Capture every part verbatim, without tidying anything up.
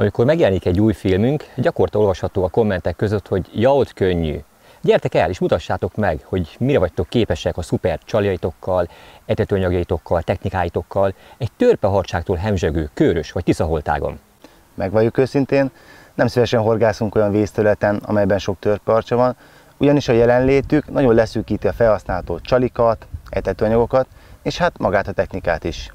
Amikor megjelenik egy új filmünk, gyakorta olvasható a kommentek között, hogy ja, ott könnyű. Gyertek el és mutassátok meg, hogy mire vagytok képesek a szuper csaljaitokkal, etetőanyagjaitokkal, technikáitokkal, egy törpeharcságtól hemzsegő, körös vagy tiszaholtágon. Megvalljuk őszintén, nem szívesen horgászunk olyan vízterületen, amelyben sok törpeharcsa van, ugyanis a jelenlétük nagyon leszűkíti a felhasználható csalikat, etetőanyagokat és hát magát a technikát is.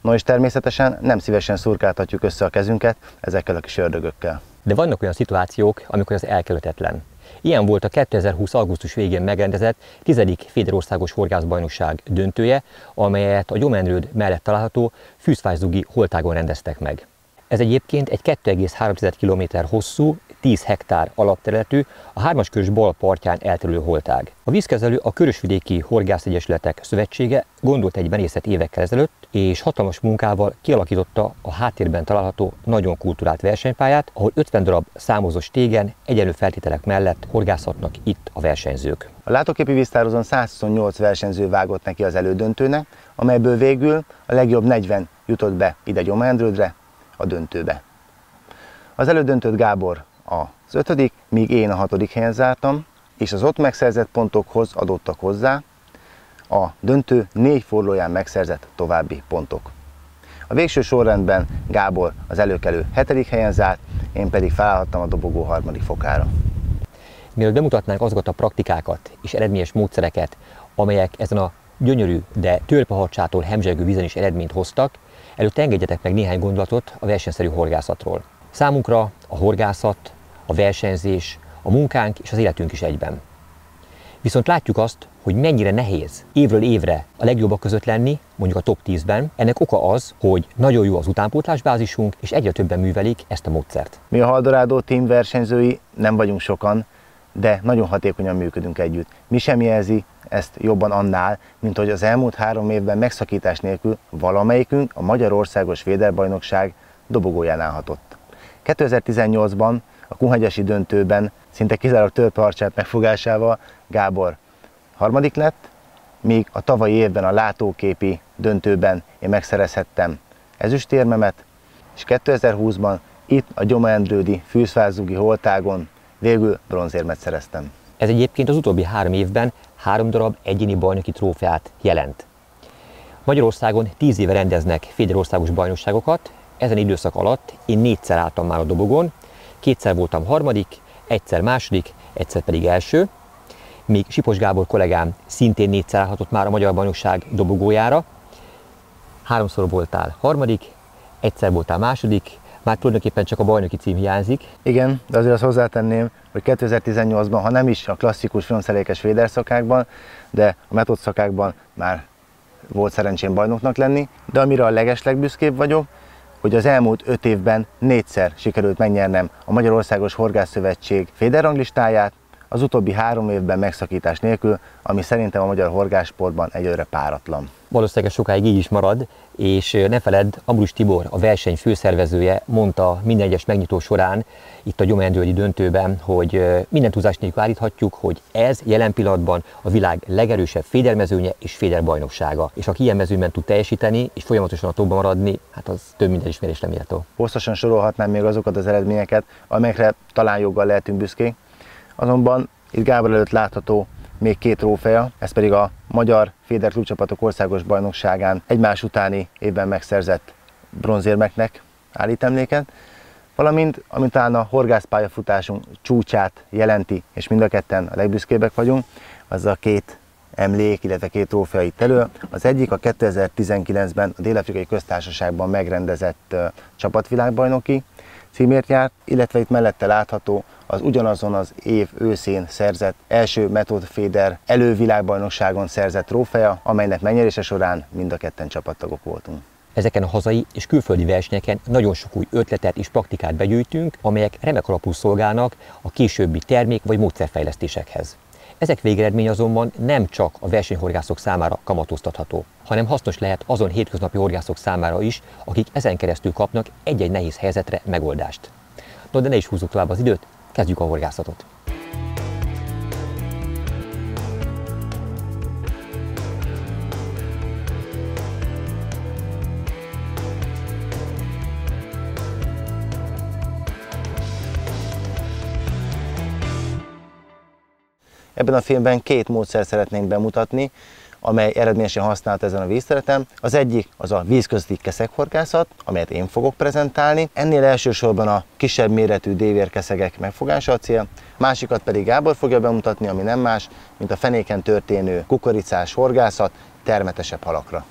No és természetesen nem szívesen szurkáltatjuk össze a kezünket ezekkel a kis ördögökkel. De vannak olyan szituációk, amikor az elkerülhetetlen. Ilyen volt a kétezer-húsz. augusztus végén megrendezett tizedik Féderországos Horgászbajnokság döntője, amelyet a Gyomaendrőd mellett található Füzfászugi-holtágon rendeztek meg. Ez egyébként egy két egész három tized kilométer hosszú, tíz hektár alapterületű, a hármas körös bal partján elterülő holtág. A vízkezelő a Körösvidéki Horgászegyesületek Szövetsége gondolt egyben részt évekkel ezelőtt, és hatalmas munkával kialakította a háttérben található nagyon kultúrált versenypályát, ahol ötven darab számozós tégen egyenlő feltételek mellett horgászhatnak itt a versenyzők. A látóképi víztározón százhuszonnyolc versenyző vágott neki az elődöntőnek, amelyből végül a legjobb negyven jutott be ide Gyomaendrődre, a döntőbe. Az elődöntőt Gábor az ötödik, míg én a hatodik helyen zártam, és az ott megszerzett pontokhoz adottak hozzá a döntő négy fordulóján megszerzett további pontok. A végső sorrendben Gábor az előkelő hetedik helyen zárt, én pedig felállhattam a dobogó harmadik fokára. Mielőtt bemutatnánk azokat a praktikákat és eredményes módszereket, amelyek ezen a gyönyörű, de törpeharcsától hemzsegő vízen is eredményt hoztak, előtte engedjetek meg néhány gondolatot a versenyszerű horgászatról. Számunkra a horgászat, a versenyzés, a munkánk és az életünk is egyben. Viszont látjuk azt, hogy mennyire nehéz évről évre a legjobbak között lenni, mondjuk a top tízben. Ennek oka az, hogy nagyon jó az utánpótlásbázisunk, és egyre többen művelik ezt a módszert. Mi a Haldorado team versenyzői nem vagyunk sokan, de nagyon hatékonyan működünk együtt. Mi sem jelzi ezt jobban annál, mint hogy az elmúlt három évben megszakítás nélkül valamelyikünk a Magyarországos Feeder Bajnokság dobogóján állhatott. kétezer-tizennyolcban a kunhegyesi döntőben szinte kizárólag törpeharcsát megfogásával Gábor harmadik lett, míg a tavalyi évben a látóképi döntőben én megszerezhettem ezüstérmemet, és kétezer-húszban itt a Gyomaendrődi Füzfászugi-holtágon végül bronzérmet szereztem. Ez egyébként az utóbbi három évben három darab egyéni bajnoki trófeát jelent. Magyarországon tíz éve rendeznek féderországos bajnokságokat, ezen időszak alatt én négyszer álltam már a dobogon, kétszer voltam harmadik, egyszer második, egyszer pedig első, még Sipos Gábor kollégám szintén négyszer állhatott már a Magyar Bajnokság dobogójára, háromszor voltál harmadik, egyszer voltál második, már tulajdonképpen csak a bajnoki cím hiányzik. Igen, de azért azt hozzátenném, hogy kétezer-tizennyolcban, ha nem is a klasszikus filmszerékes véder szakákban, de a metód szakákban már volt szerencsém bajnoknak lenni, de amire a legesleg büszkébb vagyok, hogy az elmúlt öt évben négyszer sikerült megnyernem a Magyarországos Horgászszövetség féderranglistáját, az utóbbi három évben megszakítás nélkül, ami szerintem a magyar horgászsportban egyelőre páratlan. Valószínűleg sokáig így is marad, és ne feledd, Ambrus Tibor, a verseny főszervezője mondta minden egyes megnyitó során itt a Gyomaendrődi döntőben, hogy minden túlzás nélkül állíthatjuk, hogy ez jelen pillanatban a világ legerősebb fédermezőnye és féderbajnoksága. És aki ilyen mezőnyben tud teljesíteni és folyamatosan a topban maradni, hát az több minden ismerésre méltó. Hosszasan sorolhatnám még azokat az eredményeket, amelyekre talán joggal lehetünk büszkék. Azonban itt Gábor előtt látható még két trófea, ez pedig a Magyar Féder Klubcsapatok Országos Bajnokságán egymás utáni évben megszerzett bronzérmeknek állít emléket, valamint, amit talán a horgászpályafutásunk csúcsát jelenti, és mind a ketten a legbüszkébbek vagyunk, az a két emlék, illetve két trófea itt elő. Az egyik a kétezer-tizenkilencben a Dél-Afrikai Köztársaságban megrendezett csapatvilágbajnoki címért járt, illetve itt mellette látható az ugyanazon az év őszén szerzett első Method Feeder elővilágbajnokságon szerzett trófea, amelynek megnyerése során mind a ketten csapattagok voltunk. Ezeken a hazai és külföldi versenyeken nagyon sok új ötletet és praktikát begyűjtünk, amelyek remek alapul szolgálnak a későbbi termék vagy módszerfejlesztésekhez. Ezek végeredmény azonban nem csak a versenyhorgászok számára kamatoztatható, hanem hasznos lehet azon hétköznapi horgászok számára is, akik ezen keresztül kapnak egy-egy nehéz helyzetre megoldást. No, de ne is húzzuk tovább az időt, kezdjük a horgászatot! Ebben a filmben két módszer szeretnénk bemutatni, amely eredményesen használt ezen a víztereten. Az egyik az a vízközti keszeghorgászat, amelyet én fogok prezentálni. Ennél elsősorban a kisebb méretű dévérkeszegek megfogása a cél, másikat pedig Gábor fogja bemutatni, ami nem más, mint a fenéken történő kukoricás horgászat termetesebb halakra.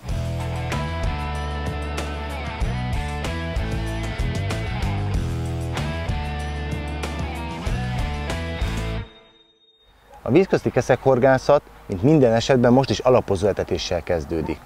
A vízközti keszeghorgászat, mint minden esetben, most is alapozó etetéssel kezdődik.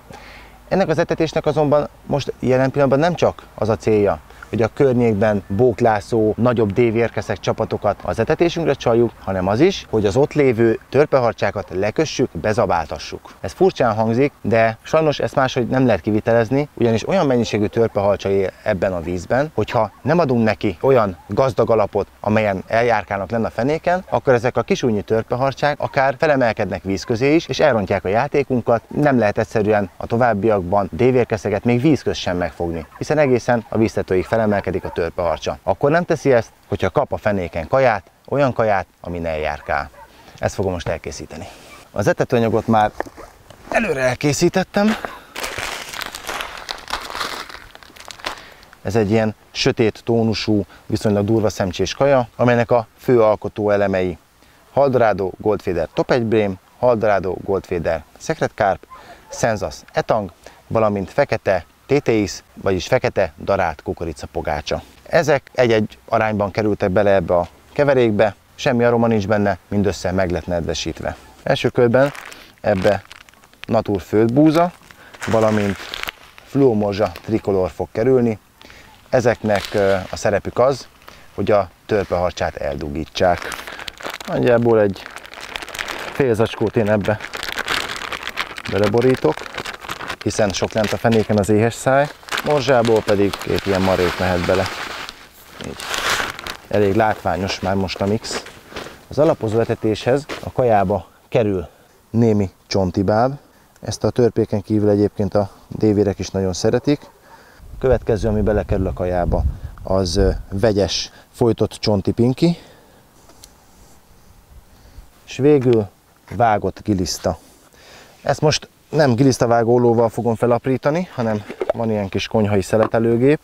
Ennek az etetésnek azonban most jelen pillanatban nem csak az a célja, hogy a környékben bóklászó, nagyobb dévérkeszek csapatokat az etetésünkre csaljuk, hanem az is, hogy az ott lévő törpeharcsákat lekössük, bezabáltassuk. Ez furcsán hangzik, de sajnos ezt máshogy nem lehet kivitelezni, ugyanis olyan mennyiségű törpeharcsa él ebben a vízben, hogyha nem adunk neki olyan gazdag alapot, amelyen eljárkálnak lenne a fenéken, akkor ezek a kisújnyi törpeharcsák akár felemelkednek víz közé is, és elrontják a játékunkat, nem lehet egyszerűen a továbbiakban dévérkeszeget még vízköz sem megfogni, hiszen egészen a víztetőig felemelkedik a törpeharcsa. Akkor nem teszi ezt, hogyha kap a fenéken kaját, olyan kaját, ami ne járkál. Ezt fogom most elkészíteni. Az etetőanyagot már előre elkészítettem. Ez egy ilyen sötét tónusú, viszonylag durva szemcsés kaja, amelynek a fő alkotó elemei Haldorado Goldfeeder Top egy Bream, Haldorado Goldfeeder Secret Carp, Szenzas Etang, valamint fekete té té isz, vagyis fekete darált kukoricapogácsa. Ezek egy-egy arányban kerültek bele ebbe a keverékbe, semmi aroma nincs benne, mindössze meg lett nedvesítve. Első körben ebbe natur földbúza, valamint fluomorzsa trikolor fog kerülni. Ezeknek a szerepük az, hogy a törpeharcsát eldugítsák. Nagyjából egy fél zacskót én ebbe beleborítok, hiszen sok lent a fenéken az éhes száj, morzsából pedig két ilyen marék mehet bele. Így. Elég látványos már most a mix. Az alapozó etetéshez a kajába kerül némi csontibáb. Ezt a törpéken kívül egyébként a dévérek is nagyon szeretik. A következő, ami belekerül a kajába, az vegyes, folytott csontipinki. És végül vágott giliszta. Ezt most nem gilisztavágólóval fogom felaprítani, hanem van ilyen kis konyhai szeletelőgép.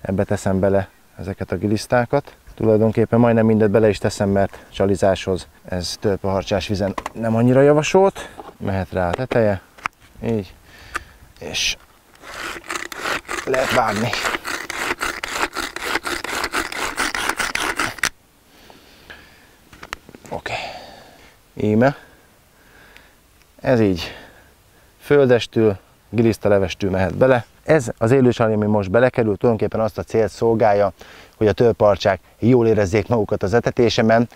Ebbe teszem bele ezeket a gilisztákat. Tulajdonképpen majdnem mindet bele is teszem, mert csalizáshoz ez törpeharcsás vizen nem annyira javasolt. Mehet rá a teteje. Így. És lehet vágni. Oké. Okay. Íme. Ez így. Földestül, gilisztalevestül mehet bele. Ez az élősalé, ami most belekerül, tulajdonképpen azt a célt szolgálja, hogy a törpeharcsák jól érezzék magukat az etetésemen.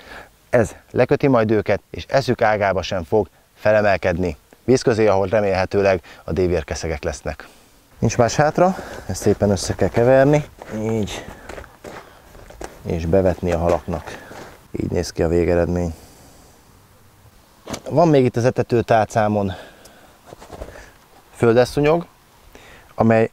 Ez leköti majd őket, és eszük ágába sem fog felemelkedni víz közé, ahol remélhetőleg a dévérkeszegek lesznek. Nincs más hátra, ezt szépen össze kell keverni, így, és bevetni a halaknak. Így néz ki a végeredmény. Van még itt az etetőtálcámon földeszúnyog, amely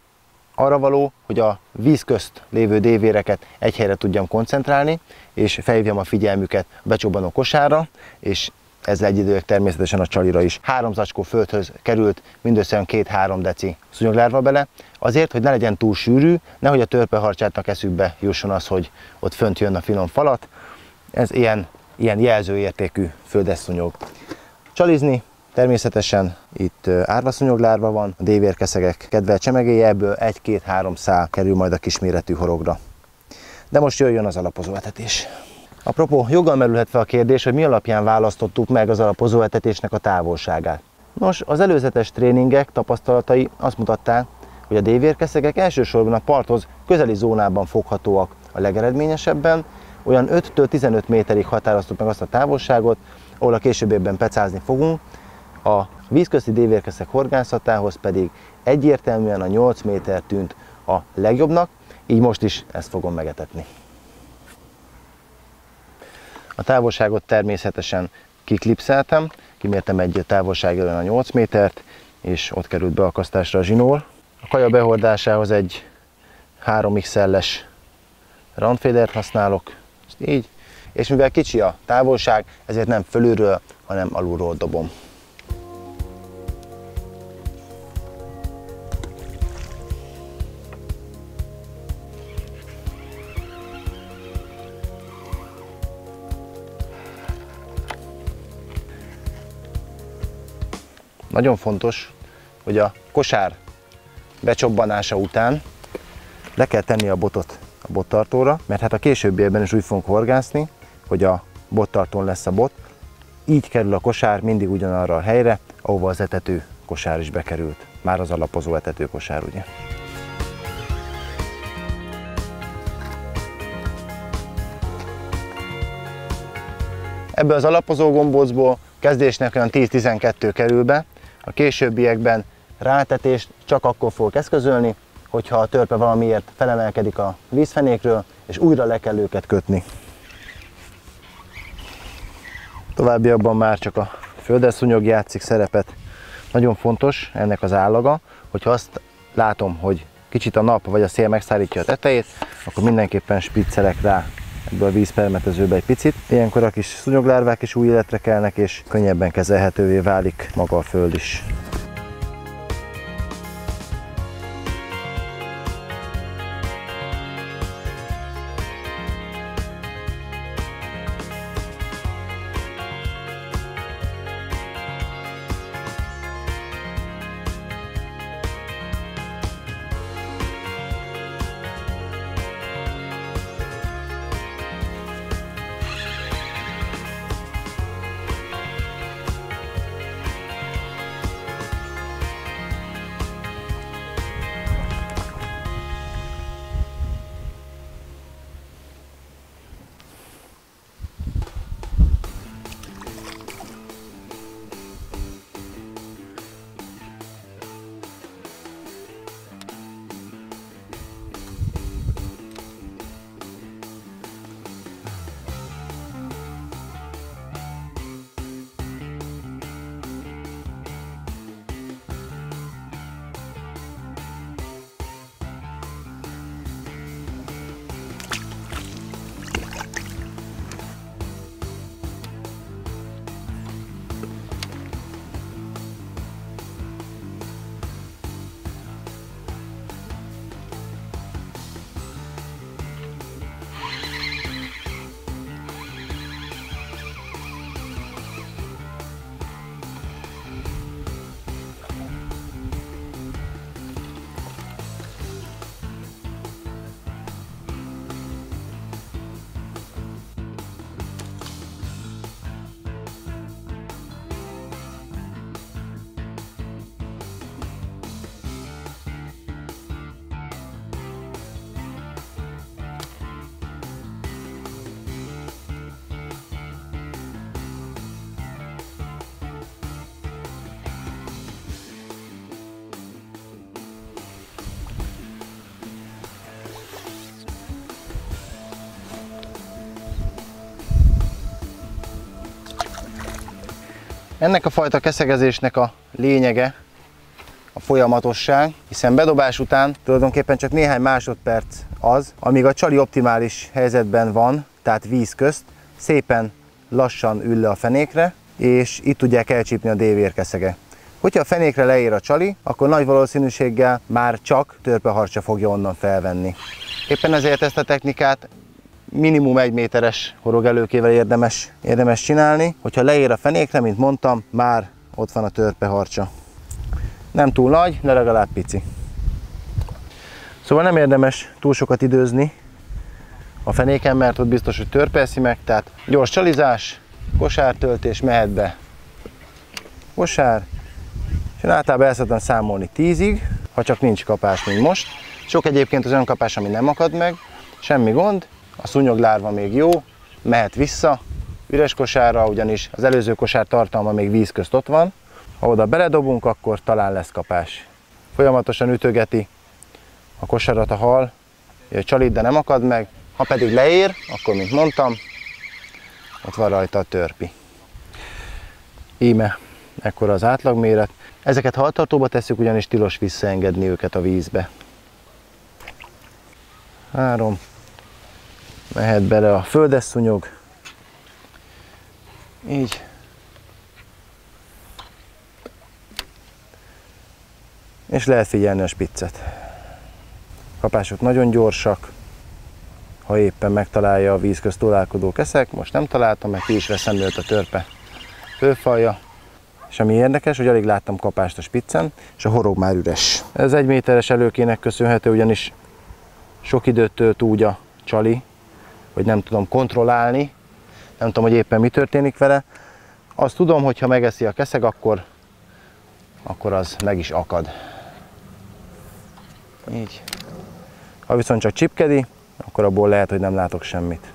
arra való, hogy a víz közt lévő dévéreket egy helyre tudjam koncentrálni, és felhívjam a figyelmüket a becsobbanó kosárra, és ezzel egyidőleg természetesen a csalira is. Három zacskó földhöz került mindössze két-három deci szúnyoglárva bele, azért, hogy ne legyen túl sűrű, nehogy a törpeharcsátnak eszükbe jusson az, hogy ott fönt jön a finom falat. Ez ilyen, ilyen jelzőértékű földeszúnyog. Csalizni természetesen itt árvaszúnyoglárva van, a dévérkeszegek kedvelt csemegéje, ebből egy-két-három szál kerül majd a kisméretű horogra. De most jöjjön az alapozó etetés. Apropó, joggal merülhet fel a kérdés, hogy mi alapján választottuk meg az alapozó etetésnek a távolságát. Nos, az előzetes tréningek tapasztalatai azt mutatták, hogy a dévérkeszegek elsősorban a parthoz közeli zónában foghatóak a legeredményesebben, olyan öttől tizenöt méterig határoztuk meg azt a távolságot, ahol a későbbiekben pecázni fogunk. A vízközti dévérkeszek horgászatához pedig egyértelműen a nyolc méter tűnt a legjobbnak, így most is ezt fogom megetetni. A távolságot természetesen kiklipszeltem, kimértem egy távolság ellen a nyolc métert, és ott került beakasztásra a zsinór. A kaja behordásához egy három iksz el-es roundfeedert használok, így, és mivel kicsi a távolság, ezért nem fölülről, hanem alulról dobom. Nagyon fontos, hogy a kosár becsobbanása után le kell tenni a botot a bottartóra, mert hát a későbbiekben is úgy fogunk horgászni, hogy a bottartón lesz a bot. Így kerül a kosár mindig ugyanarra a helyre, ahova az etető kosár is bekerült. Már az alapozó etető kosár, ugye? Ebből az alapozó gombócból kezdésnek olyan tíz-tizenkettő kerül be. A későbbiekben rátetést csak akkor fogok eszközölni, hogyha a törpe valamiért felemelkedik a vízfenékről, és újra le kell őket kötni. Továbbiakban már csak a földeszúnyog játszik szerepet. Nagyon fontos ennek az állaga, hogyha azt látom, hogy kicsit a nap vagy a szél megszárítja a tetejét, akkor mindenképpen spiccelek rá ebből a vízpermetezőbe egy picit. Ilyenkor a kis szúnyoglárvák is új életre kelnek, és könnyebben kezelhetővé válik maga a föld is. Ennek a fajta keszegezésnek a lényege a folyamatosság, hiszen bedobás után tulajdonképpen csak néhány másodperc az, amíg a csali optimális helyzetben van, tehát víz közt, szépen lassan ül le a fenékre, és itt tudják elcsípni a dévérkeszege. Hogyha a fenékre leér a csali, akkor nagy valószínűséggel már csak törpeharcsa fogja onnan felvenni. Éppen ezért ezt a technikát minimum egy méteres horogelőkével érdemes, érdemes csinálni. Hogyha leér a fenékre, mint mondtam, már ott van a törpeharcsa. Nem túl nagy, de legalább pici. Szóval nem érdemes túl sokat időzni a fenéken, mert ott biztos, hogy törpe eszi meg. Tehát gyors csalizás, kosártöltés, mehet be kosár. És én általában el szoktam számolni tízig, ha csak nincs kapás, mint most. Sok egyébként az olyan kapás, ami nem akad meg, semmi gond. A szúnyoglárva még jó, mehet vissza üres kosárra, ugyanis az előző kosár tartalma még víz közt ott van. Ha oda beledobunk, akkor talán lesz kapás. Folyamatosan ütögeti a kosarat a hal, csalit, de nem akad meg. Ha pedig leér, akkor, mint mondtam, ott van rajta a törpi. Íme, ekkora az átlagméret. Ezeket haltartóba tesszük, ugyanis tilos visszaengedni őket a vízbe. Három. Mehet bele a földes szúnyog. Így. és lehet figyelni a spiccet. Kapások nagyon gyorsak, ha éppen megtalálja a víz közt dolálkodó keszek, most nem találtam, meg ki is veszem őt a törpe főfalja. És ami érdekes, hogy alig láttam kapást a spiccen, és a horog már üres. Ez egy méteres előkének köszönhető, ugyanis sok időt tölt úgy a csali, hogy nem tudom kontrollálni, nem tudom, hogy éppen mi történik vele. Azt tudom, hogy ha megeszi a keszeg, akkor, akkor az meg is akad. Így. Ha viszont csak csipkedi, akkor abból lehet, hogy nem látok semmit.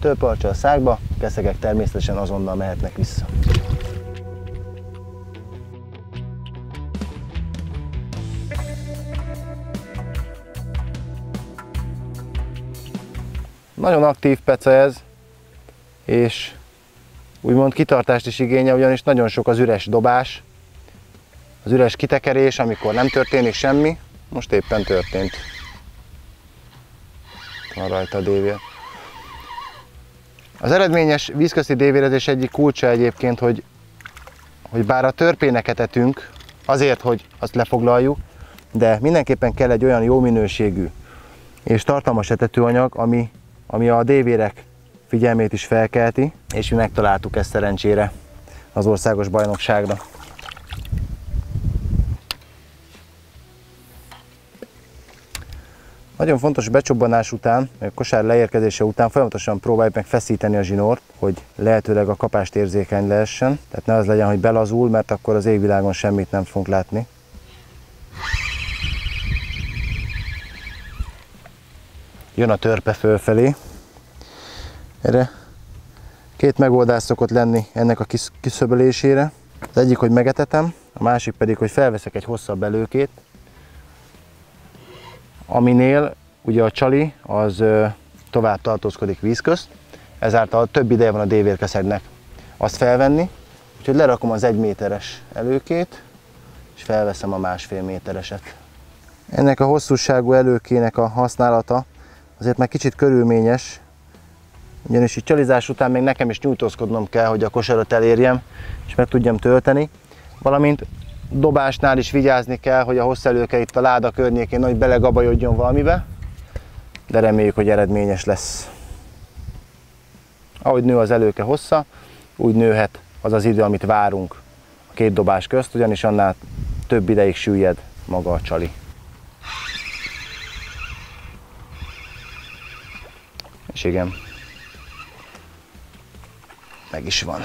Tölparcsa a szákba, keszegek természetesen azonnal mehetnek vissza. Nagyon aktív pece ez, és úgymond kitartást is igényel, ugyanis nagyon sok az üres dobás, az üres kitekerés, amikor nem történik semmi, most éppen történt. Van rajta a dévér. Az eredményes vízközi dévérezés egyik kulcsa egyébként, hogy, hogy bár a törpéneket etünk, azért, hogy azt lefoglaljuk, de mindenképpen kell egy olyan jó minőségű és tartalmas etetőanyag, ami, ami a dévérek figyelmét is felkelti, és mi megtaláltuk ezt szerencsére az országos bajnokságra. Nagyon fontos becsobbanás után, a kosár leérkezése után folyamatosan próbáljuk meg feszíteni a zsinort, hogy lehetőleg a kapást érzékeny lehessen. Tehát ne az legyen, hogy belazul, mert akkor az égvilágon semmit nem fogunk látni. Jön a törpe fölfelé. Erre két megoldás szokott lenni ennek a kiszöbölésére. Az egyik, hogy megetetem, a másik pedig, hogy felveszek egy hosszabb előkét, aminél ugye a csali az tovább tartózkodik víz közt, ezáltal több ideje van a dévérkeszegnek azt felvenni, úgyhogy lerakom az egy méteres előkét, és felveszem a másfél métereset. Ennek a hosszúságú előkének a használata azért már kicsit körülményes, ugyanis itt csalizás után még nekem is nyújtózkodnom kell, hogy a kosarat elérjem, és meg tudjam tölteni, valamint dobásnál is vigyázni kell, hogy a hosszelőke itt a láda környékén nagy belegabajodjon valamibe, de reméljük, hogy eredményes lesz. Ahogy nő az előke hossza, úgy nőhet az az idő, amit várunk a két dobás közt, ugyanis annál több ideig süllyed maga a csali. És igen, meg is van.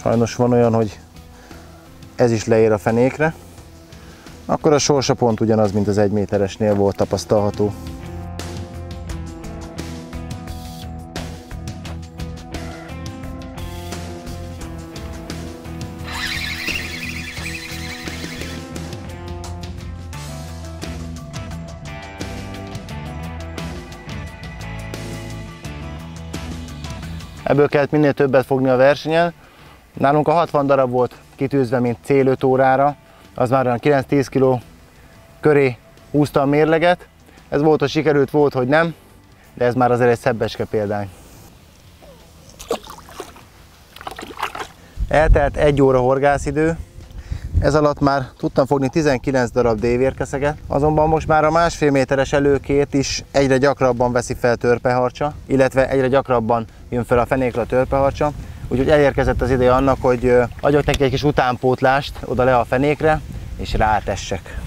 Sajnos van olyan, hogy ez is leér a fenékre, akkor a sorsa pont ugyanaz, mint az egy méteresnél volt tapasztalható. Ebből kellett minél többet fogni a versenyen. Nálunk a hatvan darab volt kitűzve, mint cél öt órára, az már olyan kilenc-tíz kiló köré húzta a mérleget. Ez volt, hogy sikerült, volt, hogy nem, de ez már azért egy szebbeske példány. Eltelt egy óra horgászidő, ez alatt már tudtam fogni tizenkilenc darab dévérkeszeget, azonban most már a másfél méteres előkét is egyre gyakrabban veszi fel törpeharcsa, illetve egyre gyakrabban jön fel a fenékre a törpeharcsa. Úgyhogy elérkezett az ideje annak, hogy adjak neki egy kis utánpótlást oda le a fenékre, és rátessek.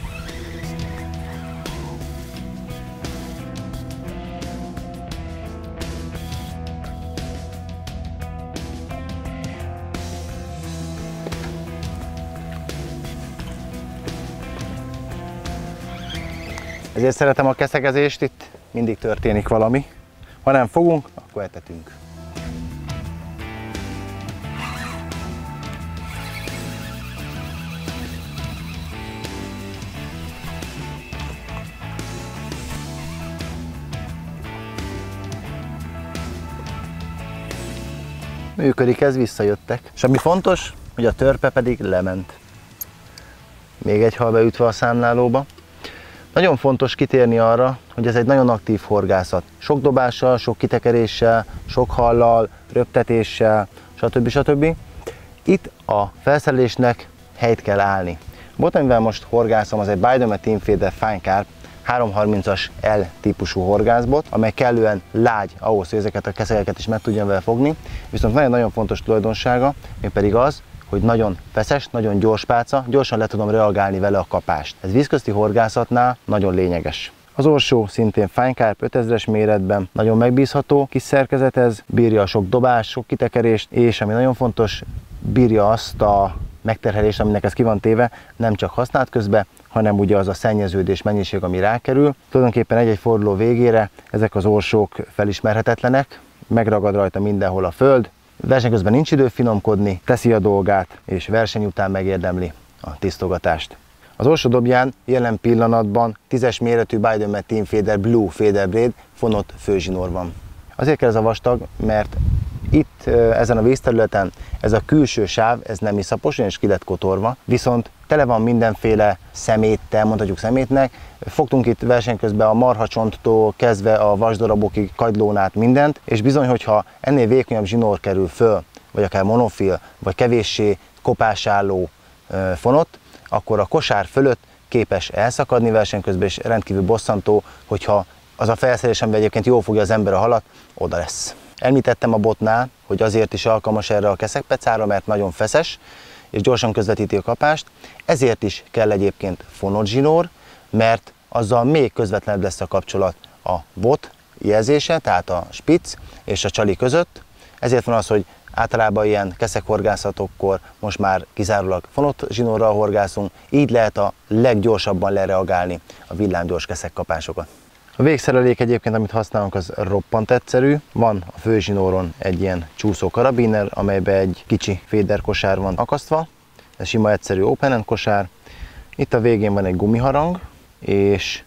Ez Ezért szeretem a keszegezést, itt mindig történik valami. Ha nem fogunk, akkor etetünk. Működik ez, visszajöttek. És ami fontos, hogy a törpe pedig lement. Még egy hal beütve a számlálóba. Nagyon fontos kitérni arra, hogy ez egy nagyon aktív horgászat. Sok dobással, sok kitekeréssel, sok hallal, röptetéssel, stb. stb. Itt a felszerelésnek helyt kell állni. A bot, amivel most horgászom, az egy Bidemette Team Feeder Fine Carp háromszázharmincas L típusú horgászbot, amely kellően lágy ahhoz, hogy ezeket a keszegeket is meg tudjam vele fogni, viszont nagyon-nagyon fontos tulajdonsága, még pedig az, hogy nagyon feszes, nagyon gyors pálca, gyorsan le tudom reagálni vele a kapást. Ez vízközti horgászatnál nagyon lényeges. Az orsó szintén Fine Carp ötezres méretben, nagyon megbízható kis szerkezet ez, bírja sok dobás, sok kitekerést, és ami nagyon fontos, bírja azt a megterhelést, aminek ez ki van téve, nem csak használt közben, hanem ugye az a szennyeződés mennyiség, ami rákerül. Tulajdonképpen egy-egy forduló végére ezek az orsók felismerhetetlenek, megragad rajta mindenhol a föld, verseny közben nincs idő finomkodni, teszi a dolgát, és verseny után megérdemli a tisztogatást. Az orsó dobján jelen pillanatban tízes méretű Bidemette Team Feeder Blue Fader Braid fonott főzsinór van. Azért kell ez a vastag, mert itt ezen a vízterületen ez a külső sáv, ez nem iszapos, és ki lett kotorva, viszont tele van mindenféle szeméttel, mondhatjuk szemétnek. Fogtunk itt verseny közben a marhacsonttól kezdve a vasdarabokig, kagylónát, mindent, és bizony, hogyha ennél vékonyabb zsinór kerül föl, vagy akár monofil, vagy kevéssé kopásálló fonott, akkor a kosár fölött képes elszakadni verseny közben, és rendkívül bosszantó, hogyha az a felszerelés, amivel egyébként jól fogja az ember a halat, oda lesz. Említettem a botnál, hogy azért is alkalmas erre a keszegpecára, mert nagyon feszes, és gyorsan közvetíti a kapást. Ezért is kell egyébként fonott zsinór, mert azzal még közvetlenebb lesz a kapcsolat a bot jelzése, tehát a spic és a csali között. Ezért van az, hogy általában ilyen keszeghorgászatokkor most már kizárólag fonott zsinórral horgászunk, így lehet a leggyorsabban lereagálni a villámgyors keszegkapásokat. A végszerelék egyébként, amit használunk, az roppant egyszerű. Van a főzsinóron egy ilyen csúszó karabiner, amelyben egy kicsi féderkosár van akasztva. Ez sima egyszerű open end kosár. Itt a végén van egy gumiharang, és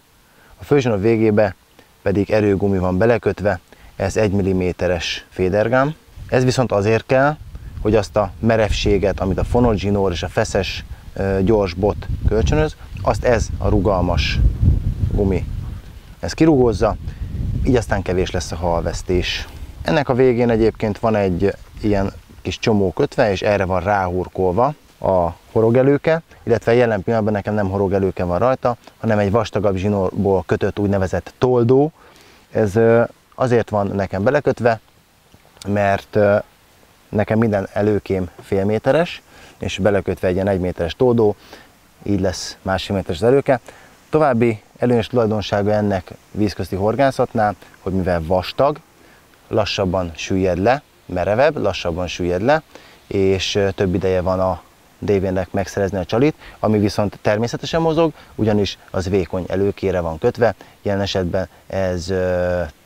a főzsinór végébe pedig erőgumi van belekötve. Ez egy milliméteres fédergám. Ez viszont azért kell, hogy azt a merevséget, amit a fonott zsinór és a feszes gyors bot kölcsönöz, azt ez a rugalmas gumi ez kirugózza, így aztán kevés lesz a halvesztés. Ennek a végén egyébként van egy ilyen kis csomó kötve, és erre van ráhurkolva a horogelőke, illetve jelen pillanatban nekem nem horogelőke van rajta, hanem egy vastagabb zsinórból kötött úgynevezett toldó. Ez azért van nekem belekötve, mert nekem minden előkém fél méteres, és belekötve egy ilyen egy méteres toldó, így lesz másfél méteres az előke. További előnyös tulajdonsága ennek vízközti horgászatnál, hogy mivel vastag, lassabban süllyed le, merevebb, lassabban süllyed le, és több ideje van a dévének megszerezni a csalit, ami viszont természetesen mozog, ugyanis az vékony előkére van kötve, jelen esetben ez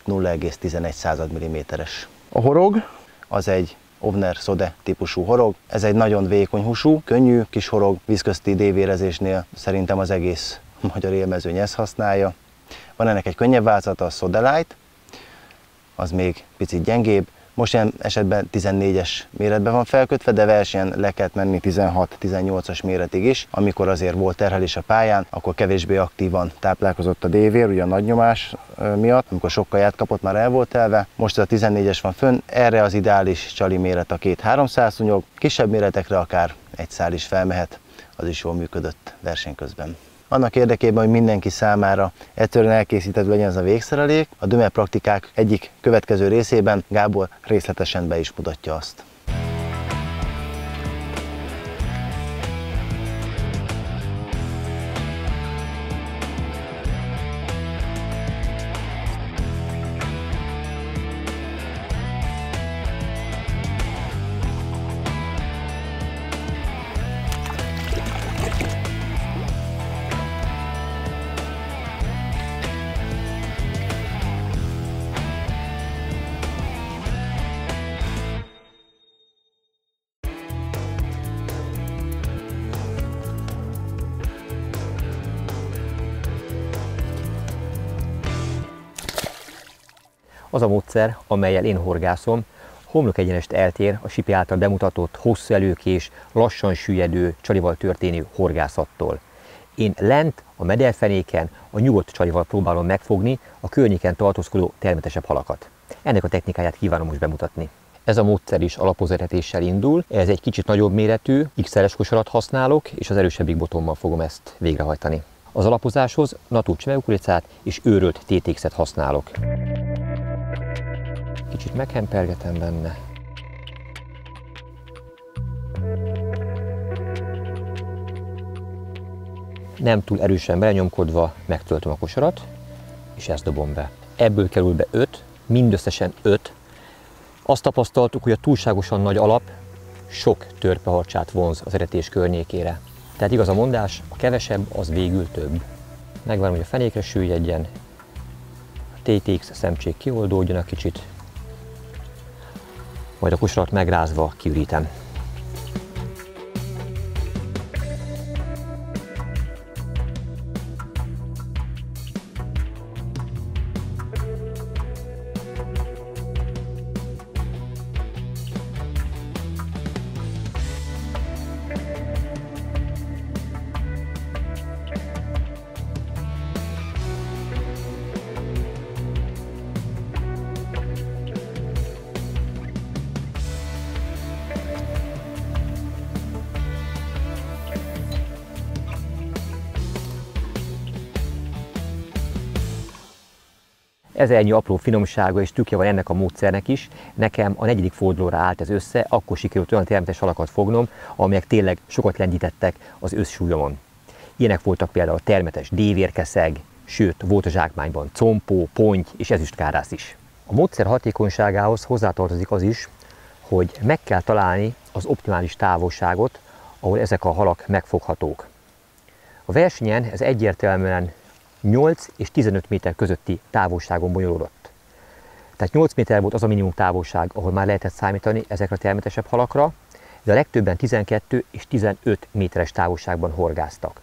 nulla egész tizenegy milliméteres. A horog az egy Ovner Sode típusú horog, ez egy nagyon vékony húsú, könnyű kis horog, vízközti dévérezésnél szerintem az egész magyar élmezőny ezt használja. Van ennek egy könnyebb változata, a Soda Light, az még picit gyengébb. Most ilyen esetben tizennégyes méretben van felkötve, de versenyen le kellett menni tizenhat-tizennyolcas méretig is. Amikor azért volt terhelés a pályán, akkor kevésbé aktívan táplálkozott a dévér, ugye a nagy nyomás miatt. Amikor sok kaját kapott, már el volt elve. Most ez a tizennégyes van fönn, erre az ideális csali méret a két-háromszáz szúnyog. Kisebb méretekre akár egy szál is felmehet, az is jól működött verseny közben. Annak érdekében, hogy mindenki számára egyszerűen elkészített legyen ez a végszerelék, a Döme praktikák egyik következő részében Gábor részletesen be is mutatja azt. Az a módszer, amelyel én horgászom, homlok egyenest eltér a Sipi által bemutatott hosszú előkés, lassan süllyedő csalival történő horgászattól. Én lent, a mederfenéken, a nyugodt csalival próbálom megfogni a környéken tartózkodó termetesebb halakat. Ennek a technikáját kívánom most bemutatni. Ez a módszer is alapozerhetéssel indul, ez egy kicsit nagyobb méretű, ikszeres kosarat használok, és az erősebbik botommal fogom ezt végrehajtani. Az alapozáshoz natúr csemeőkuricát és őrölt té té iksz-et használok. Kicsit meghempergetem benne. Nem túl erősen belenyomkodva megtöltöm a kosarat, és ezt dobom be. Ebből kerül be öt, mindösszesen öt. Azt tapasztaltuk, hogy a túlságosan nagy alap sok törpeharcsát vonz az eredetés környékére. Tehát igaz a mondás, a kevesebb, az végül több. Megvárom, hogy a fenékre süllyedjen, a té té iksz szemcsék kioldódjanak kicsit, majd a kosarat megrázva kiürítem. Ezernyi apró finomsága és tükje van ennek a módszernek is. Nekem a negyedik fordulóra állt ez össze, akkor sikerült olyan termetes halakat fognom, amelyek tényleg sokat lendítettek az összsúlyomon. Ilyenek voltak például a termetes dévérkeszeg, sőt volt a zsákmányban compó, ponty és ezüstkárász is. A módszer hatékonyságához hozzátartozik az is, hogy meg kell találni az optimális távolságot, ahol ezek a halak megfoghatók. A versenyen ez egyértelműen nyolc és tizenöt méter közötti távolságon bonyolódott. Tehát nyolc méter volt az a minimum távolság, ahol már lehetett számítani ezekre a termetesebb halakra, de a legtöbben tizenkettő és tizenöt méteres távolságban horgáztak.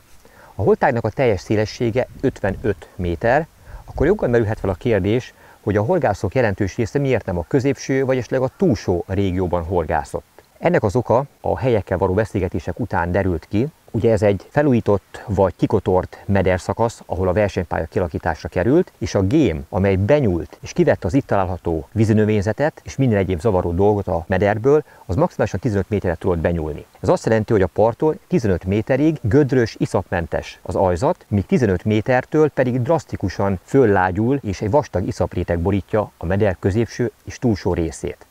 A holtágnak a teljes szélessége ötvenöt méter, akkor joggal merülhet fel a kérdés, hogy a horgászok jelentős része miért nem a középső, vagy esetleg a túlsó régióban horgászott. Ennek az oka a helyekkel való beszélgetések után derült ki. Ugye ez egy felújított vagy kikotort mederszakasz, ahol a versenypálya kialakításra került, és a gém, amely benyúlt és kivette az itt található vízinövényzetet és minden egyéb zavaró dolgot a mederből, az maximálisan tizenöt méterre tudott benyúlni. Ez azt jelenti, hogy a parttól tizenöt méterig gödrös, iszapmentes az ajzat, míg tizenöt métertől pedig drasztikusan föllágyul és egy vastag iszapréteg borítja a meder középső és túlsó részét.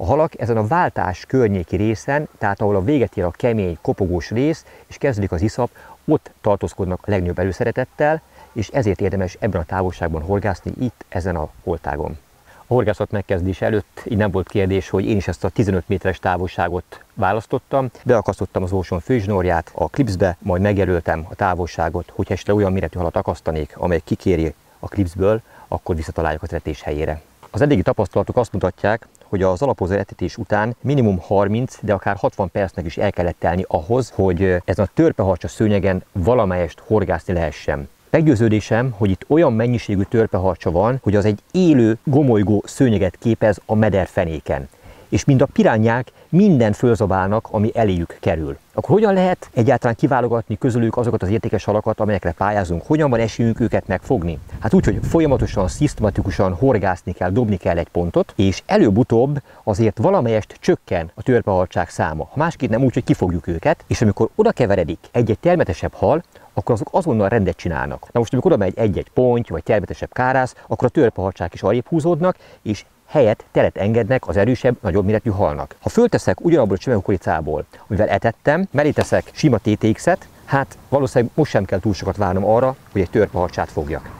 A halak ezen a váltás környéki részen, tehát ahol a véget ér a kemény, kopogós rész, és kezdődik az iszap, ott tartózkodnak a legnagyobb előszeretettel, és ezért érdemes ebben a távolságban horgászni itt, ezen a holtágon. A horgászat megkezdése előtt így nem volt kérdés, hogy én is ezt a tizenöt méteres távolságot választottam, beakasztottam az óson főzsnorját a klipszbe, majd megjelöltem a távolságot, hogyha esetleg olyan méretű halat akasztanék, amely kikéri a klipszből, akkor visszataláljuk az etetés helyére. Az eddigi tapasztalatok azt mutatják, hogy az alapozó etetés után minimum harminc, de akár hatvan percnek is el kellett telni ahhoz, hogy ezen a törpeharcsa szőnyegen valamelyest horgászni lehessen. Meggyőződésem, hogy itt olyan mennyiségű törpeharcsa van, hogy az egy élő, gomolygó szőnyeget képez a mederfenéken. És mind a pirányák minden fölzabálnak, ami eléjük kerül. Akkor hogyan lehet egyáltalán kiválogatni közülük azokat az értékes halakat, amelyekre pályázunk? Hogyan van esélyünk őket megfogni? Hát úgy, hogy folyamatosan, szisztematikusan horgászni kell, dobni kell egy pontot, és előbb-utóbb azért valamelyest csökken a törpehaltság száma. Ha másképp nem, úgy, hogy kifogjuk őket, és amikor oda keveredik egy-egy termetesebb hal, akkor azok azonnal rendet csinálnak. Na most, amikor oda megy egy-egy ponty, vagy termetesebb kárász, akkor a törpehaltság is arrébb húzódnak, és helyet teret engednek az erősebb, nagyobb méretű halnak. Ha fölteszek ugyanabból a csemeőkuricából, amivel etettem, mellé teszek sima té té iksz-et, hát valószínűleg most sem kell túl sokat várnom arra, hogy egy törpeharcsát fogjak.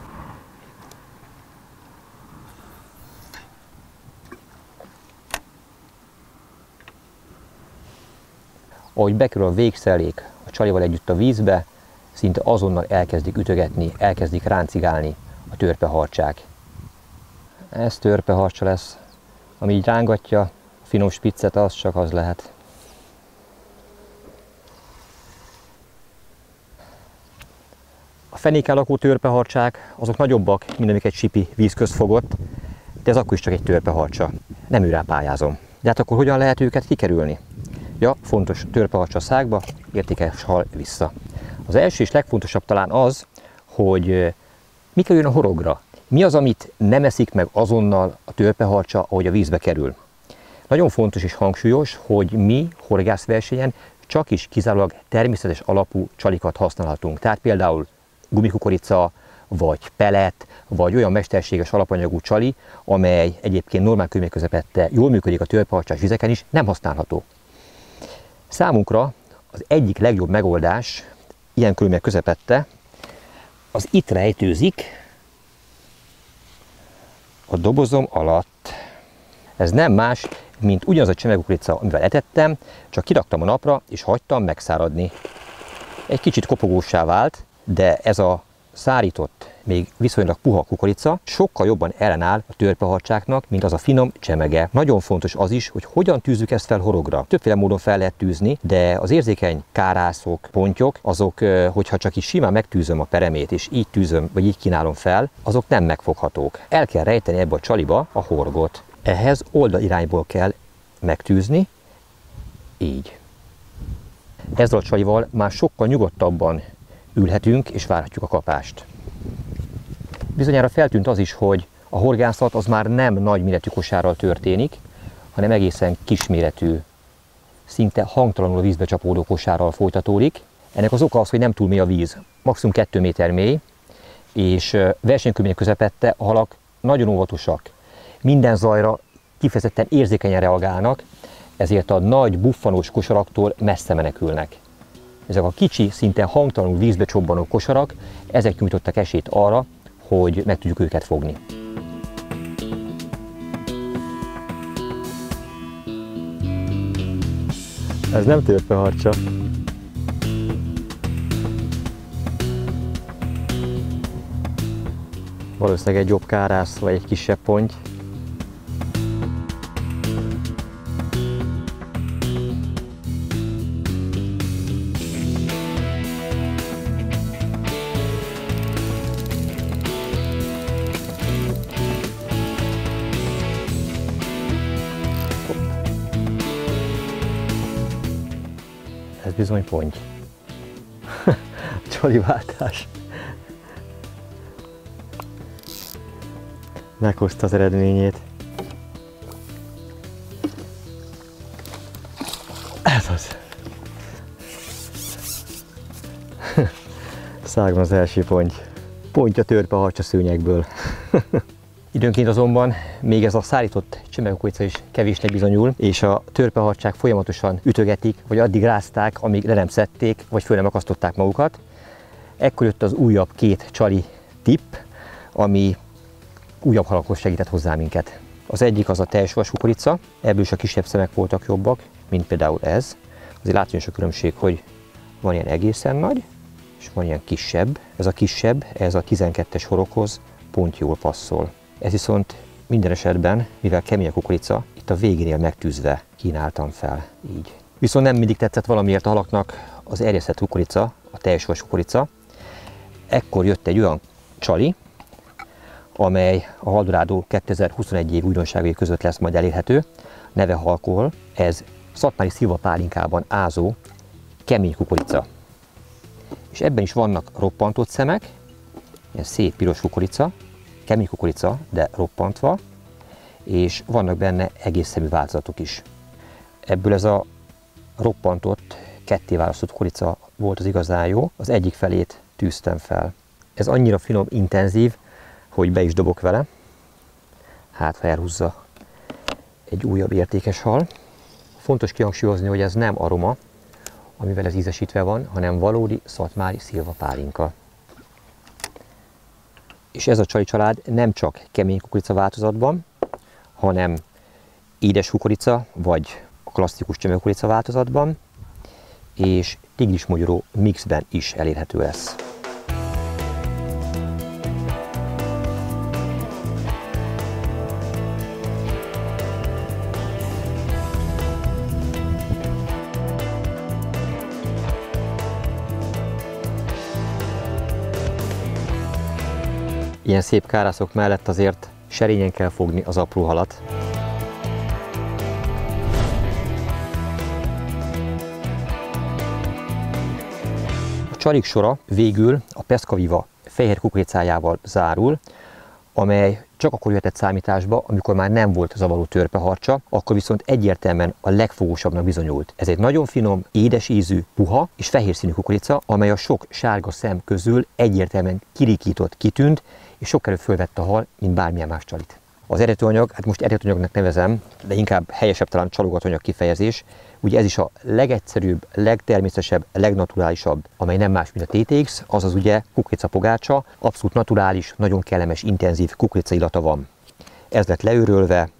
Ahogy bekerül a végszelék a csalival együtt a vízbe, szinte azonnal elkezdik ütögetni, elkezdik ráncigálni a törpeharcsák. Ez törpeharcsa lesz, ami így rángatja a finom spiccet, az csak az lehet. A fenéken lakó törpeharcsák azok nagyobbak, mint amik egy sipi vízköz fogott, de ez akkor is csak egy törpeharcsa. Nem őrá pályázom. De hát akkor hogyan lehet őket kikerülni? Ja, fontos, törpeharcsa a szákba, értékes hal vissza. Az első és legfontosabb talán az, hogy mi kerül a horogra. Mi az, amit nem eszik meg azonnal a törpeharcsa, ahogy a vízbe kerül. Nagyon fontos és hangsúlyos, hogy mi horgászversenyen csak is kizárólag természetes alapú csalikat használhatunk. Tehát például gumikukorica, vagy pellet, vagy olyan mesterséges alapanyagú csali, amely egyébként normál körülmények közepette jól működik a törpeharcsás vizeken is, nem használható. Számunkra az egyik legjobb megoldás ilyen körülmények közepette az itt rejtőzik a dobozom alatt. Ez nem más, mint ugyanaz a csemegekukorica, amivel etettem, csak kiraktam a napra és hagytam megszáradni. Egy kicsit kopogósá vált, de ez a szárított, még viszonylag puha kukorica sokkal jobban ellenáll a törpeharcsáknak, mint az a finom csemege. Nagyon fontos az is, hogy hogyan tűzzük ezt fel horogra. Többféle módon fel lehet tűzni, de az érzékeny kárászok, pontyok, azok, hogyha csak így simán megtűzöm a peremét, és így tűzöm, vagy így kínálom fel, azok nem megfoghatók. El kell rejteni ebbe a csaliba a horgot. Ehhez oldalirányból kell megtűzni, így. Ezzel a csalival már sokkal nyugodtabban ülhetünk és várhatjuk a kapást. Bizonyára feltűnt az is, hogy a horgászat az már nem nagy méretű kosárral történik, hanem egészen kisméretű, szinte hangtalanul a vízbe csapódó kosárral folytatódik. Ennek az oka az, hogy nem túl mély a víz, maximum két méter mély, és versenykörülmények közepette a halak nagyon óvatosak. Minden zajra kifejezetten érzékenyen reagálnak, ezért a nagy buffanós kosaraktól messze menekülnek. Ezek a kicsi, szinte hangtalanul vízbe csobbanó kosarak, ezek nyújtottak esélyt arra, hogy meg tudjuk őket fogni. Ez nem törpeharcsa. Valószínűleg egy jobb kárász, vagy egy kisebb ponty. Bizony ponty. Csaliváltás. Meghozta az eredményét. Ez az. Szágon az első ponty. Ponty a törpeharcsa szőnyegből. Időnként azonban még ez a szárított csemegekukorica is kevésnek bizonyul, és a törpeharcsák folyamatosan ütögetik, vagy addig rázták, amíg le nem szedték, vagy föl nem akasztották magukat. Ekkor jött az újabb két csali tipp, ami újabb halakhoz segített hozzá minket. Az egyik az a teljesavas kukorica, ebből is a kisebb szemek voltak jobbak, mint például ez. Azért látványos a különbség, hogy van ilyen egészen nagy, és van ilyen kisebb. Ez a kisebb, ez a tizenkettes horoghoz pont jól passzol. Ez viszont minden esetben, mivel kemény a kukorica, itt a végénél megtűzve kínáltam fel, így. Viszont nem mindig tetszett valamiért a halaknak az erjesztett kukorica, a teljesavas kukorica. Ekkor jött egy olyan csali, amely a Haldorado kétezer-huszonegy év újdonságai között lesz majd elérhető, neve Halcohol. Ez szatmári szilvapálinkában ázó kemény kukorica. És ebben is vannak roppantott szemek, ilyen szép piros kukorica, kemény kukorica, de roppantva, és vannak benne egész szemű változatok is. Ebből ez a roppantott, ketté választott kukorica volt az igazán jó, az egyik felét tűztem fel. Ez annyira finom, intenzív, hogy be is dobok vele. Hát, ha elhúzza egy újabb értékes hal. Fontos kihangsúlyozni, hogy ez nem aroma, amivel ez ízesítve van, hanem valódi szatmári szilvapálinka. És ez a csali család nem csak kemény kukorica változatban, hanem édes kukorica, vagy a klasszikus csemegekukorica változatban, és tigrismogyoró mixben is elérhető lesz. Ilyen szép kárászok mellett azért serényen kell fogni az apró halat. A csarik sora végül a peszkaviva fehér kukoricájával zárul, amely csak akkor jöhetett számításba, amikor már nem volt zavaró törpeharcsa, akkor viszont egyértelműen a legfogósabbnak bizonyult. Ez egy nagyon finom, édes ízű, puha és fehér színű kukorica, amely a sok sárga szem közül egyértelműen kirikított, kitűnt, és sok előbb fölvette a hal, mint bármilyen más csalit. Az eredetőanyag, hát most eredetőanyagnak nevezem, de inkább helyesebb talán csalogatanyag kifejezés, ugye ez is a legegyszerűbb, legtermészetesebb, legnaturálisabb, amely nem más, mint a té té iksz, azaz ugye kukoricapogácsa, abszolút naturális, nagyon kellemes, intenzív kukorica illata van. Ez lett leőrölve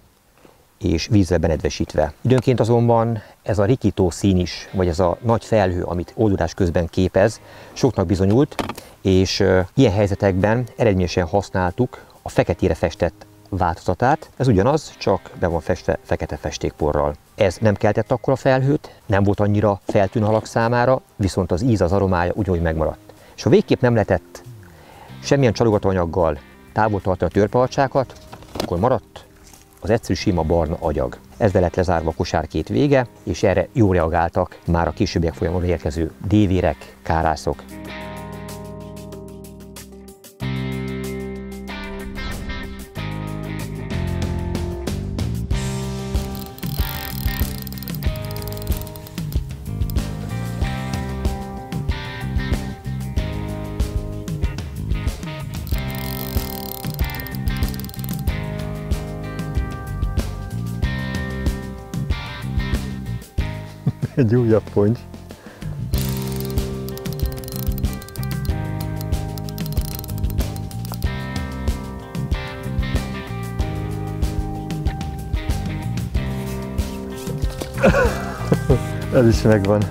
és vízzel benedvesítve. Időnként azonban ez a rikító szín is, vagy ez a nagy felhő, amit oldódás közben képez, soknak bizonyult, és ilyen helyzetekben eredményesen használtuk a feketére festett változatát. Ez ugyanaz, csak be van festve fekete festékporral. Ez nem keltett akkora felhőt, nem volt annyira feltűnő halak számára, viszont az íz, az aromája ugyanúgy megmaradt. És ha végképp nem lehetett semmilyen csalogatóanyaggal távol tartani a törpeharcsákat, akkor maradt az egyszerű sima barna agyag. Ezzel lett lezárva a kosár két vége, és erre jól reagáltak már a későbbiek folyamon érkező dévérek, kárászok. Egy újabb ponty. Ez is megvan.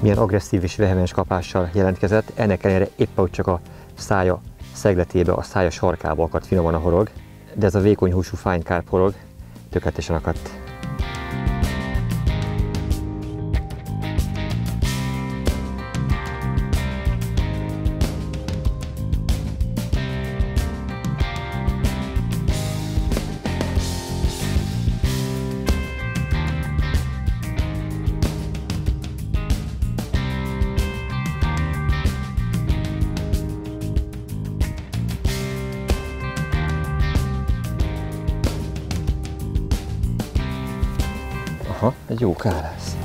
Milyen agresszív és vehemens kapással jelentkezett, ennek ellenére épp ahogy csak a szája szegletébe, a szája sarkába akadt finoman a horog, de ez a vékony húsú fine carp horog tökéletesen akadt. Aha, egy jó kárász.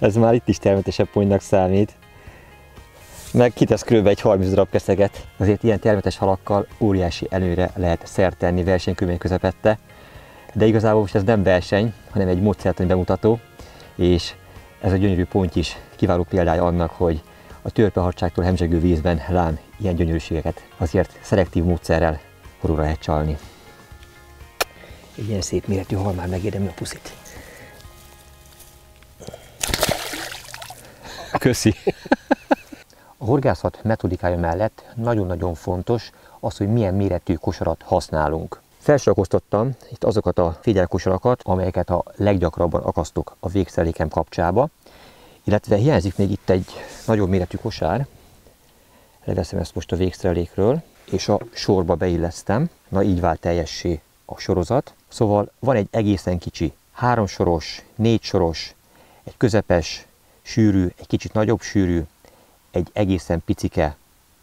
Ez már itt is természetesebb pontnak számít. Meg kitesz kb. Egy harminc darab keszeget. Azért ilyen természetes halakkal óriási előre lehet szert tenni versenykörülmények közepette. De igazából most ez nem verseny, hanem egy módszertani bemutató. És ez a gyönyörű ponty is kiváló példája annak, hogy a törpeharcságtól hemzsegő vízben lám ilyen gyönyörűségeket azért szelektív módszerrel horúra lehet csalni. Egy ilyen szép méretű hal már megérdemli a puszit. Köszi! A horgászat metodikája mellett nagyon-nagyon fontos az, hogy milyen méretű kosarat használunk. Felsorakoztattam itt azokat a figyelkosarakat, amelyeket a leggyakrabban akasztok a végszerékem kapcsába, illetve hiányzik még itt egy nagyobb méretű kosár. Leveszem ezt most a végszerelékről, és a sorba beillesztem. Na, így vált teljessé a sorozat. Szóval van egy egészen kicsi háromsoros, négysoros, egy közepes sűrű, egy kicsit nagyobb sűrű, egy egészen picike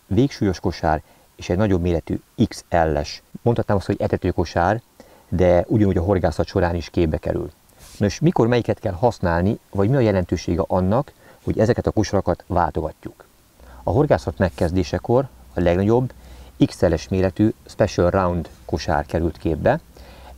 végsúlyos kosár, és egy nagyobb méretű iksz el-es. Mondhatnám azt, hogy etetőkosár, de ugyanúgy a horgászat során is képbe kerül. Nos, mikor melyiket kell használni, vagy mi a jelentősége annak, hogy ezeket a kosarakat váltogatjuk? A horgászat megkezdésekor a legnagyobb iksz el-es méretű Special Round kosár került képbe,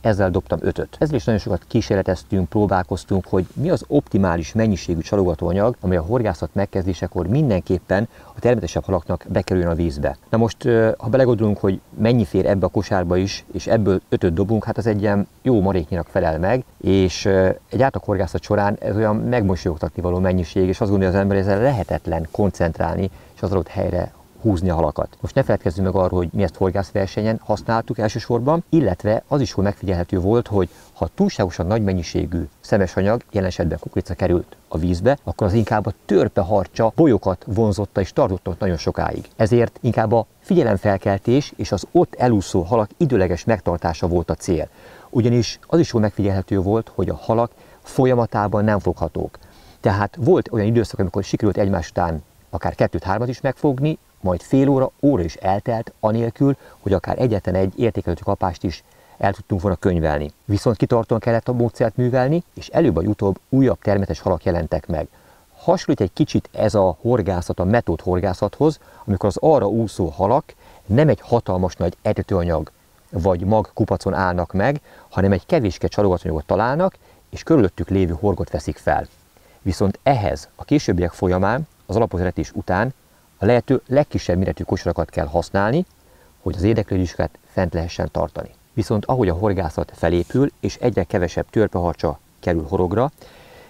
ezzel dobtam ötöt. Ezzel is nagyon sokat kísérleteztünk, próbálkoztunk, hogy mi az optimális mennyiségű csalogatóanyag, amely a horgászat megkezdésekor mindenképpen a természetesebb halaknak bekerüljön a vízbe. Na most, ha belegondolunk, hogy mennyi fér ebbe a kosárba is, és ebből ötöt dobunk, hát az egy ilyen jó maréknyinak felel meg, és egy átlag horgászat során ez olyan megmosolyogtatni való mennyiség, és azt gondolja az ember, hogy ezzel lehetetlen koncentrálni, és az adott helyre húzni a halakat. Most ne feledkezzünk meg arról, hogy mi ezt horgászversenyen használtuk elsősorban, illetve az is, hogy megfigyelhető volt, hogy ha túlságosan nagy mennyiségű szemes anyag, jelen esetben kukorica került a vízbe, akkor az inkább a törpeharcsa bolyókat vonzotta és tartotta nagyon sokáig. Ezért inkább a figyelemfelkeltés és az ott elúszó halak időleges megtartása volt a cél. Ugyanis az is jól megfigyelhető volt, hogy a halak folyamatában nem foghatók. Tehát volt olyan időszak, amikor sikerült egymás után akár kettőt, hármat is megfogni, majd fél óra, óra is eltelt, anélkül, hogy akár egyetlen egy értékelhető kapást is el tudtunk volna könyvelni. Viszont kitartóan kellett a módszert művelni, és előbb vagy utóbb újabb természetes halak jelentek meg. Hasonlít egy kicsit ez a horgászat a metód horgászathoz, amikor az arra úszó halak nem egy hatalmas nagy etetőanyag vagy mag kupacon állnak meg, hanem egy kevéske csalogatóanyagot találnak, és körülöttük lévő horgot veszik fel. Viszont ehhez a későbbiek folyamán, az alapozretés után a lehető legkisebb méretű kosarakat kell használni, hogy az érdeklődéseket fent lehessen tartani. Viszont ahogy a horgászat felépül, és egyre kevesebb törpeharcsa kerül horogra,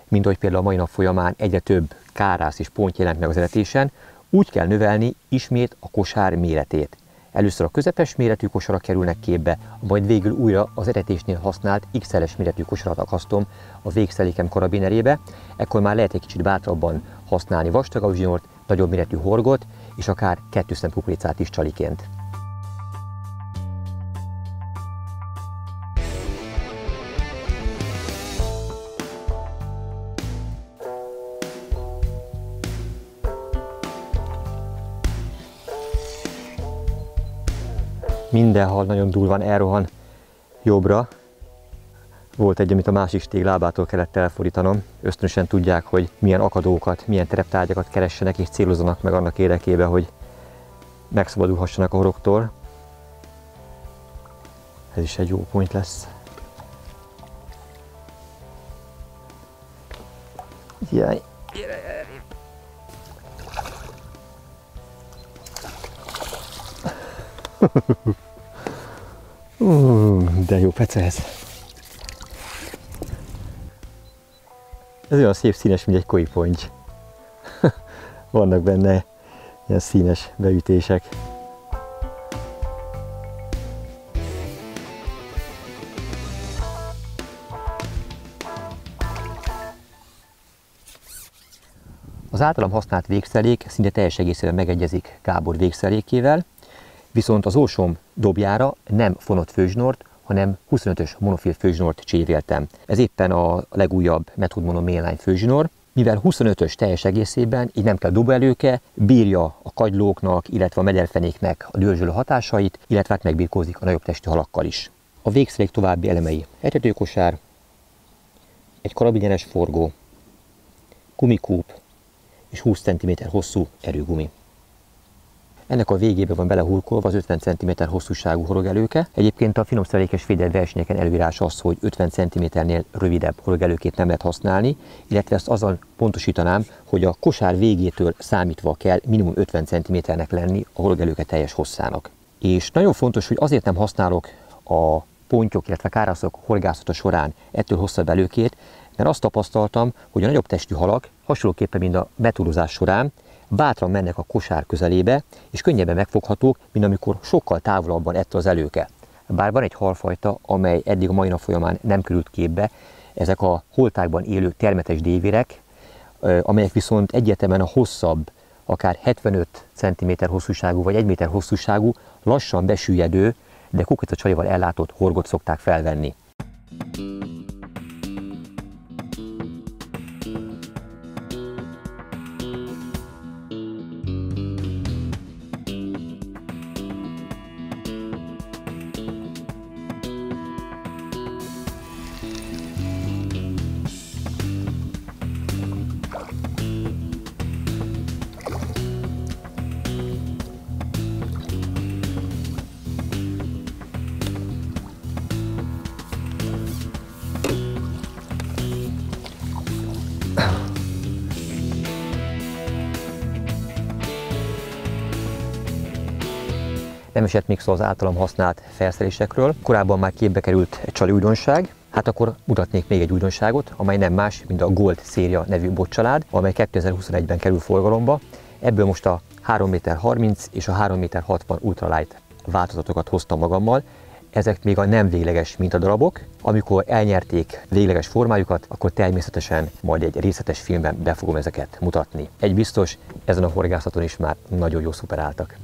mint ahogy például a mai nap folyamán egyre több kárász és pont jelent meg az etetésen, úgy kell növelni ismét a kosár méretét. Először a közepes méretű kosarak kerülnek képbe, majd végül újra az etetésnél használt iksz el-es méretű kosarat akasztom a végszerékem karabinerébe, ekkor már lehet egy kicsit bátrabban használni vastag auzsinort, nagyobb méretű horgot, és akár kettőszem kukoricát is csaliként. Minden hal nagyon durván elrohan jobbra. Volt egy, amit a másik stég lábától kellett elfordítanom. Ösztönösen tudják, hogy milyen akadókat, milyen tereptárgyakat keressenek és célozzanak meg annak érdekében, hogy megszabadulhassanak a horoktól. Ez is egy jó pont lesz. Jaj. De jó pece ez. Ez olyan szép színes, mint egy koipongy. Vannak benne ilyen színes beütések. Az általam használt végszerék szinte teljes egészében megegyezik Gábor végszerékével, viszont az orsóm dobjára nem fonott főzsnort, hanem huszonötös monofil főzsnort cseréltem. Ez éppen a legújabb Method Mono Main Line főzsnor, mivel huszonötös teljes egészében így nem kell dobelőke, bírja a kagylóknak, illetve a mederfenéknek a dörzsölő hatásait, illetve hát megbirkózik a nagyobb testű halakkal is. A végszerék további elemei: etetőkosár, egy karabineres forgó, gumikúp és húsz centiméter hosszú erőgumi. Ennek a végébe van belehurkolva az ötven centiméter hosszúságú horogelőke. Egyébként a finom szerelékes féder versenyeken előírás az, hogy ötven centiméternél rövidebb horogelőkét nem lehet használni, illetve ezt azon pontosítanám, hogy a kosár végétől számítva kell minimum ötven centiméternek lenni a horogelőke teljes hosszának. És nagyon fontos, hogy azért nem használok a pontyok, illetve kárászok horgászata során ettől hosszabb előkét, mert azt tapasztaltam, hogy a nagyobb testű halak, hasonlóképpen, mint a betúrozás során, bátran mennek a kosár közelébe, és könnyebben megfoghatók, mint amikor sokkal távolabban ettől az előke. Bár van egy halfajta, amely eddig a mai nap folyamán nem került képbe, ezek a holtákban élő termetes dévérek, amelyek viszont egyetemen a hosszabb, akár hetvenöt centiméter hosszúságú vagy egy méter hosszúságú, lassan besüllyedő, de kukoricacsaléval ellátott horgot szokták felvenni. Nem esett még szó az általam használt felszerelésekről. Korábban már képbe került egy csali újdonság. Hát akkor mutatnék még egy újdonságot, amely nem más, mint a Gold Series nevű botcsalád, amely kétezer-huszonegyben kerül forgalomba. Ebből most a három méter harminc és a három méter hatvan ultralight változatokat hoztam magammal. Ezek még a nem végleges mintadarabok. Amikor elnyerték végleges formájukat, akkor természetesen majd egy részletes filmben be fogom ezeket mutatni. Egy biztos, ezen a horgászaton is már nagyon jó szuperáltak.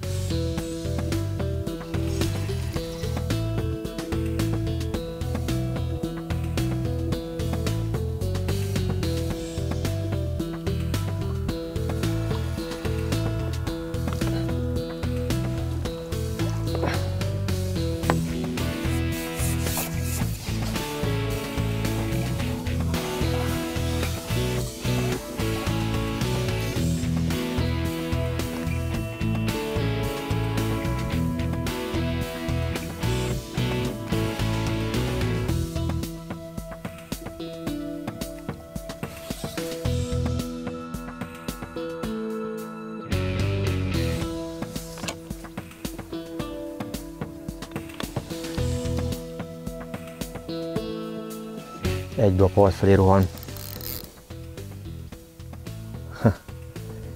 Egyből a part felé rohan.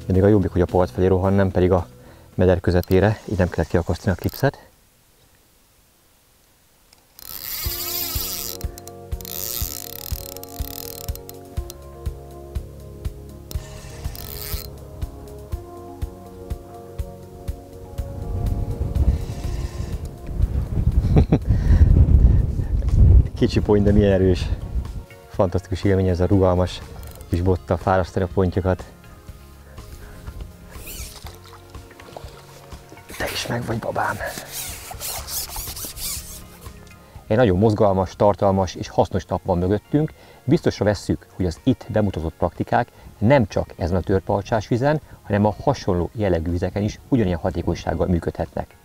Mindig a jobbik, hogy a part felé rohan, nem pedig a meder közepére. Így nem kell kiakasztani a klipszet. Kicsi pont, de milyen erős. Fantasztikus élmény ez a rugalmas kis bottal fárasztani a pontyokat. Te is meg vagy, babám! Egy nagyon mozgalmas, tartalmas és hasznos nap van mögöttünk. Biztosra vesszük, hogy az itt bemutatott praktikák nem csak ezen a törpalcsás vizen, hanem a hasonló jellegű vizeken is ugyanilyen hatékonysággal működhetnek.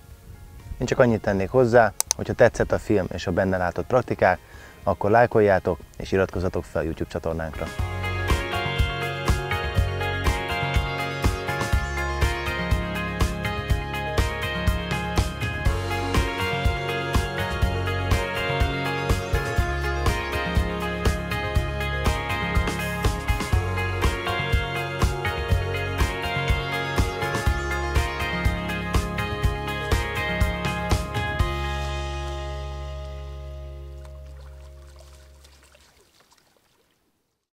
Én csak annyit tennék hozzá, hogyha tetszett a film és a benne látott praktikák, akkor lájkoljátok és iratkozzatok fel a YouTube csatornánkra.